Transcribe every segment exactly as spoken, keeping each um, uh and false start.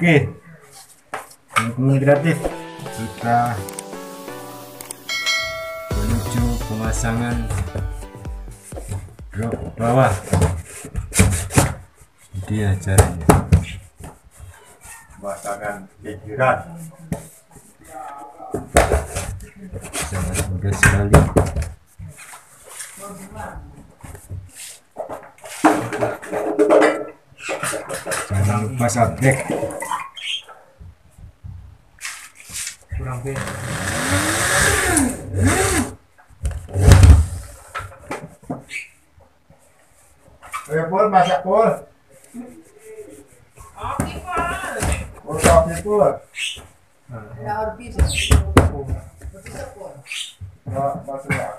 Oke, teman-teman kreatif, kita menuju pemasangan drop bawah. Dia caranya pemasangan pinggiran sangat mudah sekali. Jangan lupa subscribe. Kurang pin. Ayo pul, masak pul. Oke pul. Pul sapi pul. Ya orbit. Pul. Bisa pul. Ya masak.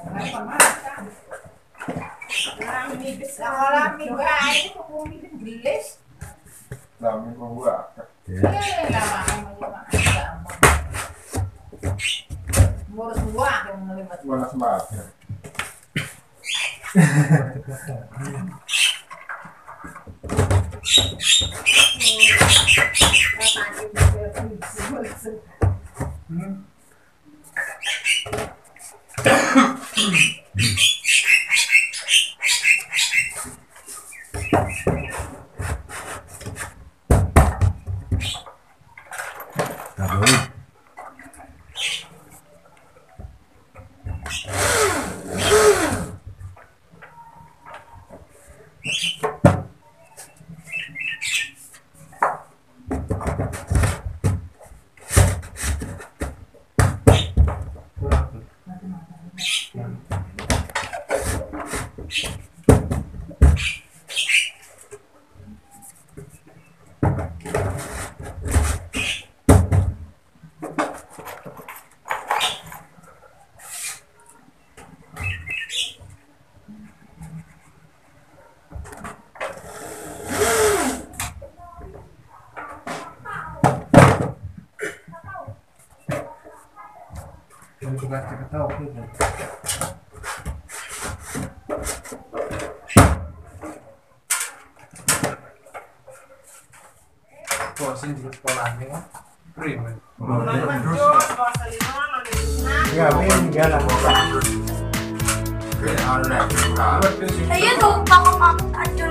Jangan masak. Lami besar, lami baik, lami gelis, lami kuat. Eh, lama lama lama. Boros buah yang melibat. Boros buah. Bukan tahu gitu. Posin di sekolahnya, primer. Ya, ini gala. Oke, alright. Ayo tuh, pakai pakai aja.